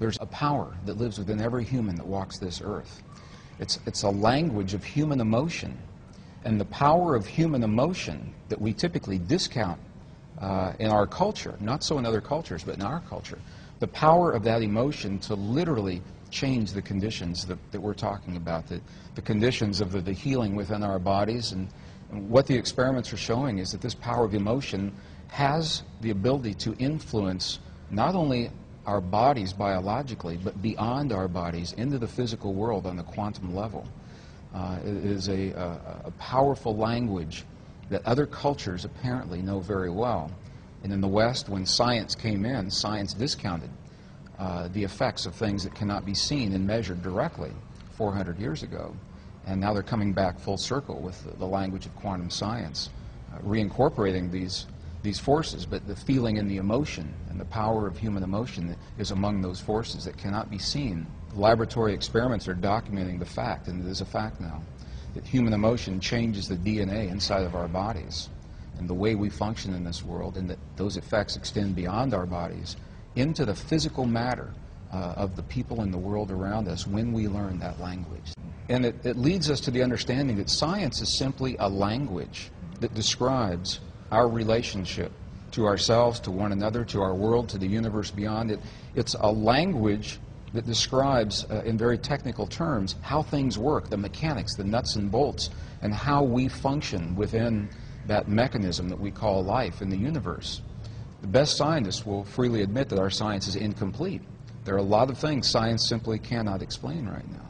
There's a power that lives within every human that walks this earth. It's a language of human emotion, and the power of human emotion that we typically discount in our culture, not so in other cultures, but in our culture, the power of that emotion to literally change the conditions that we're talking about, the conditions of the healing within our bodies. And what the experiments are showing is that this power of emotion has the ability to influence not only our bodies biologically, but beyond our bodies into the physical world on the quantum level. It is a powerful language that other cultures apparently know very well. And in the West, when science came in, science discounted the effects of things that cannot be seen and measured directly 400 years ago. And now they're coming back full circle with the language of quantum science, reincorporating these forces, but the feeling and the emotion and the power of human emotion is among those forces that cannot be seen. The laboratory experiments are documenting the fact, and it is a fact now, that human emotion changes the DNA inside of our bodies and the way we function in this world, and that those effects extend beyond our bodies into the physical matter of the people in the world around us when we learn that language. And it leads us to the understanding that science is simply a language that describes our relationship to ourselves, to one another, to our world, to the universe beyond it. It's a language that describes, in very technical terms, how things work, the mechanics, the nuts and bolts, and how we function within that mechanism that we call life in the universe. The best scientists will freely admit that our science is incomplete. There are a lot of things science simply cannot explain right now.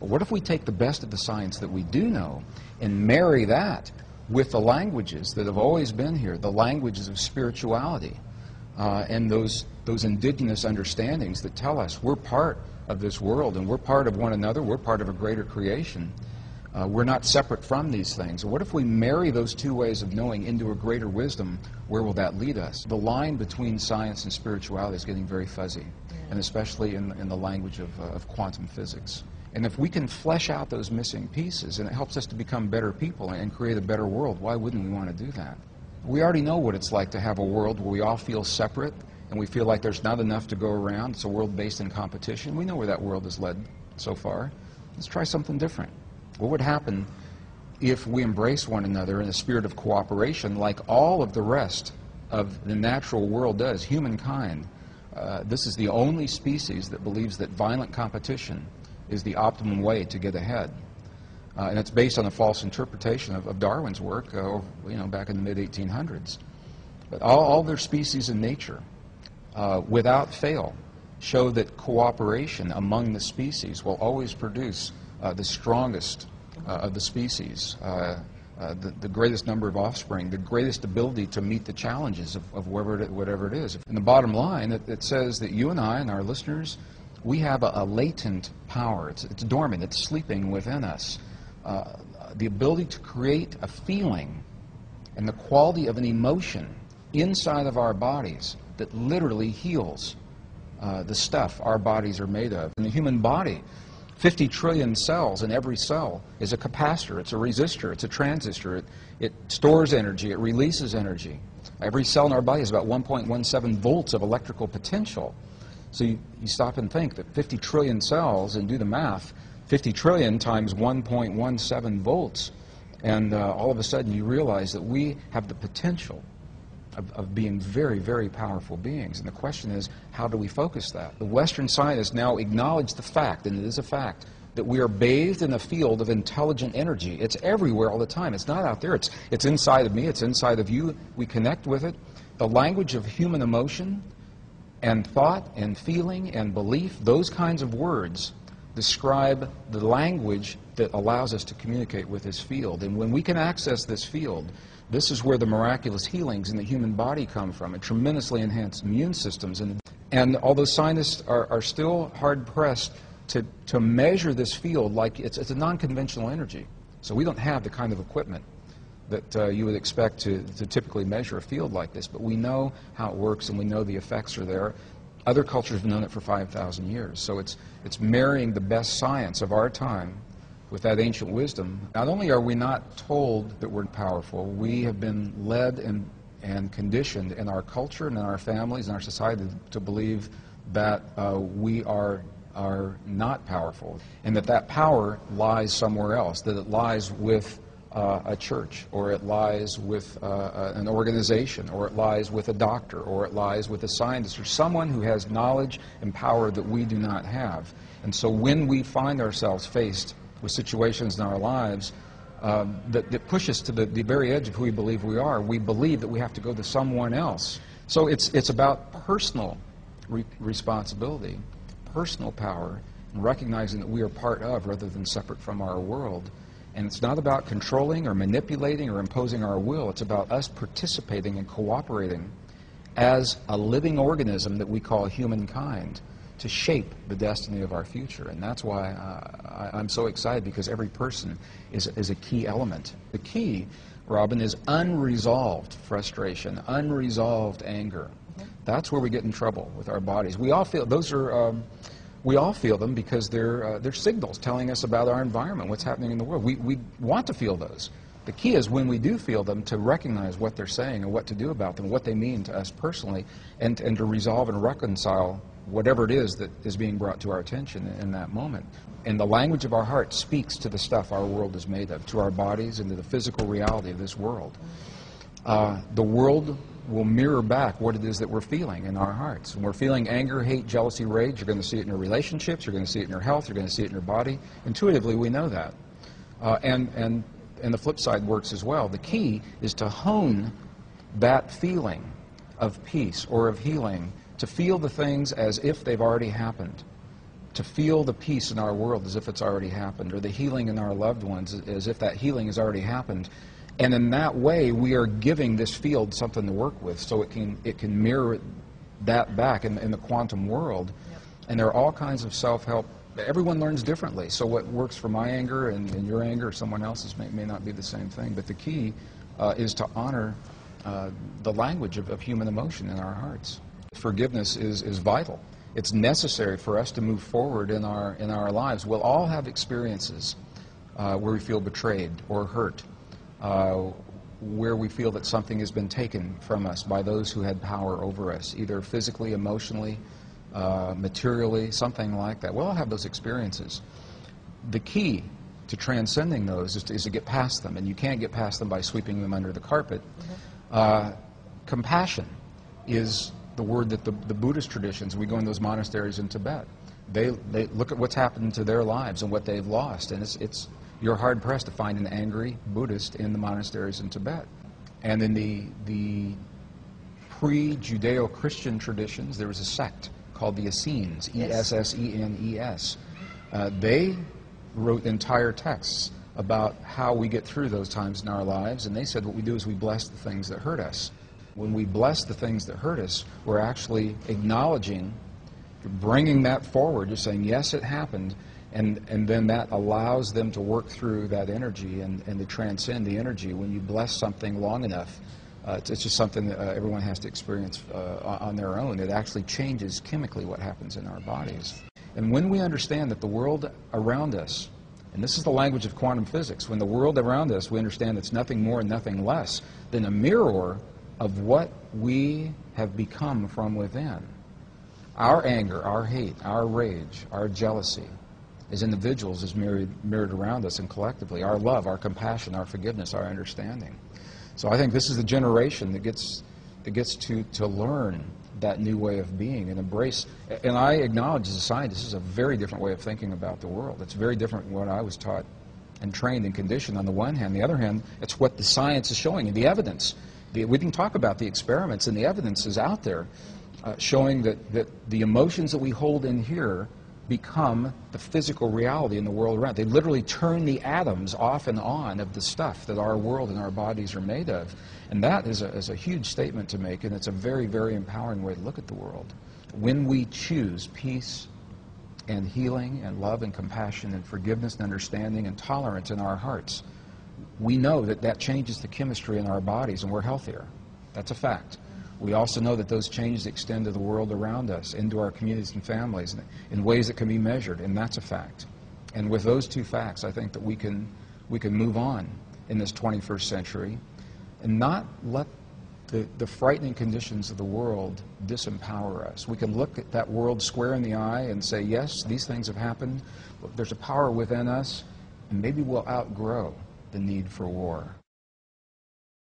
But what if we take the best of the science that we do know and marry that with the languages that have always been here, the languages of spirituality, and those indigenous understandings that tell us we're part of this world and we're part of one another, we're part of a greater creation. We're not separate from these things. What if we marry those two ways of knowing into a greater wisdom? Where will that lead us? The line between science and spirituality is getting very fuzzy, and especially in the language of quantum physics. And if we can flesh out those missing pieces, and it helps us to become better people and create a better world, why wouldn't we want to do that? We already know what it's like to have a world where we all feel separate and we feel like there's not enough to go around. It's a world based in competition. We know where that world has led so far. Let's try something different. What would happen if we embrace one another in a spirit of cooperation like all of the rest of the natural world does, humankind? This is the only species that believes that violent competition is the optimum way to get ahead. And it's based on a false interpretation of Darwin's work back in the mid-1800s. But all their species in nature, without fail, show that cooperation among the species will always produce the strongest of the species, the greatest number of offspring, the greatest ability to meet the challenges of whatever it is. And the bottom line, it says that you and I and our listeners, we have a latent power. It's dormant, it's sleeping within us. The ability to create a feeling and the quality of an emotion inside of our bodies that literally heals the stuff our bodies are made of. In the human body, 50 trillion cells, and every cell is a capacitor, it's a resistor, it's a transistor. It stores energy, it releases energy. Every cell in our body is about 1.17 volts of electrical potential. So you stop and think that 50 trillion cells, and do the math, 50 trillion times 1.17 volts, and all of a sudden you realize that we have the potential of being very, very powerful beings. And the question is, how do we focus that? The Western scientists now acknowledge the fact, and it is a fact, that we are bathed in a field of intelligent energy. It's everywhere all the time. It's not out there. It's inside of me. It's inside of you. We connect with it. The language of human emotion and thought and feeling and belief, those kinds of words describe the language that allows us to communicate with this field. And when we can access this field, this is where the miraculous healings in the human body come from. It tremendously enhances immune systems. And although scientists are still hard-pressed to measure this field, like it's a non-conventional energy. So we don't have the kind of equipment that you would expect to typically measure a field like this. But we know how it works, and we know the effects are there. Other cultures have known it for 5,000 years. So it's marrying the best science of our time with that ancient wisdom. Not only are we not told that we're powerful, we have been led and conditioned in our culture and in our families and our society to believe that we are not powerful, and that power lies somewhere else, that it lies with a church, or it lies with an organization, or it lies with a doctor, or it lies with a scientist, or someone who has knowledge and power that we do not have. And so when we find ourselves faced with situations in our lives that push us to the very edge of who we believe we are, we believe that we have to go to someone else. So it's about personal responsibility, personal power, and recognizing that we are part of rather than separate from our world. And it's not about controlling or manipulating or imposing our will. It's about us participating and cooperating as a living organism that we call humankind to shape the destiny of our future. And that's why I'm so excited, because every person is a key element. The key, Robin, is unresolved frustration, unresolved anger. Mm-hmm. That's where we get in trouble with our bodies. We all feel those are... We all feel them because they're signals telling us about our environment, what's happening in the world. We want to feel those. The key is when we do feel them to recognize what they're saying and what to do about them, what they mean to us personally, and to resolve and reconcile whatever it is that is being brought to our attention in that moment. And the language of our heart speaks to the stuff our world is made of, to our bodies and to the physical reality of this world. The world will mirror back what it is that we're feeling in our hearts. When we're feeling anger, hate, jealousy, rage, you're going to see it in your relationships, you're going to see it in your health, you're going to see it in your body. Intuitively, we know that. And the flip side works as well. The key is to hone that feeling of peace or of healing, to feel the things as if they've already happened, to feel the peace in our world as if it's already happened, or the healing in our loved ones as if that healing has already happened. And in that way, we are giving this field something to work with, so it can mirror that back in the quantum world. Yep. And there are all kinds of self-help. Everyone learns differently, so what works for my anger and your anger or someone else's may not be the same thing. But the key is to honor the language of human emotion in our hearts. Forgiveness is vital. It's necessary for us to move forward in our lives. We'll all have experiences where we feel betrayed or hurt, where we feel that something has been taken from us by those who had power over us, either physically, emotionally, materially, something like that. We'll all have those experiences. The key to transcending those is to get past them, and you can't get past them by sweeping them under the carpet. Mm-hmm. Compassion is the word that the Buddhist traditions, we go in those monasteries in Tibet, they look at what's happened to their lives and what they've lost, and you're hard-pressed to find an angry Buddhist in the monasteries in Tibet. And in the pre-Judeo-Christian traditions, there was a sect called the Essenes, E-S-S-E-N-E-S. They wrote entire texts about how we get through those times in our lives, and they said what we do is we bless the things that hurt us. When we bless the things that hurt us, we're actually acknowledging, bringing that forward, just saying, yes, it happened. And then that allows them to work through that energy and to transcend the energy. When you bless something long enough, it's just something that everyone has to experience on their own. It actually changes chemically what happens in our bodies. And when we understand that the world around us, and this is the language of quantum physics, when the world around us, we understand it's nothing more and nothing less than a mirror of what we have become from within. Our anger, our hate, our rage, our jealousy, as individuals, is mirrored around us and collectively. Our love, our compassion, our forgiveness, our understanding. So I think this is the generation that gets to learn that new way of being and embrace. And I acknowledge as a scientist, this is a very different way of thinking about the world. It's very different from what I was taught and trained and conditioned on the one hand. On the other hand, it's what the science is showing and the evidence. We can talk about the experiments, and the evidence is out there showing that the emotions that we hold in here become the physical reality in the world around. They literally turn the atoms off and on of the stuff that our world and our bodies are made of. And that is a huge statement to make, and it's a very, very empowering way to look at the world. When we choose peace and healing and love and compassion and forgiveness and understanding and tolerance in our hearts, we know that changes the chemistry in our bodies and we're healthier. That's a fact. We also know that those changes extend to the world around us, into our communities and families, in ways that can be measured, and that's a fact. And with those two facts, I think that we can move on in this 21st century and not let the frightening conditions of the world disempower us. We can look at that world square in the eye and say, yes, these things have happened, but there's a power within us, and maybe we'll outgrow the need for war.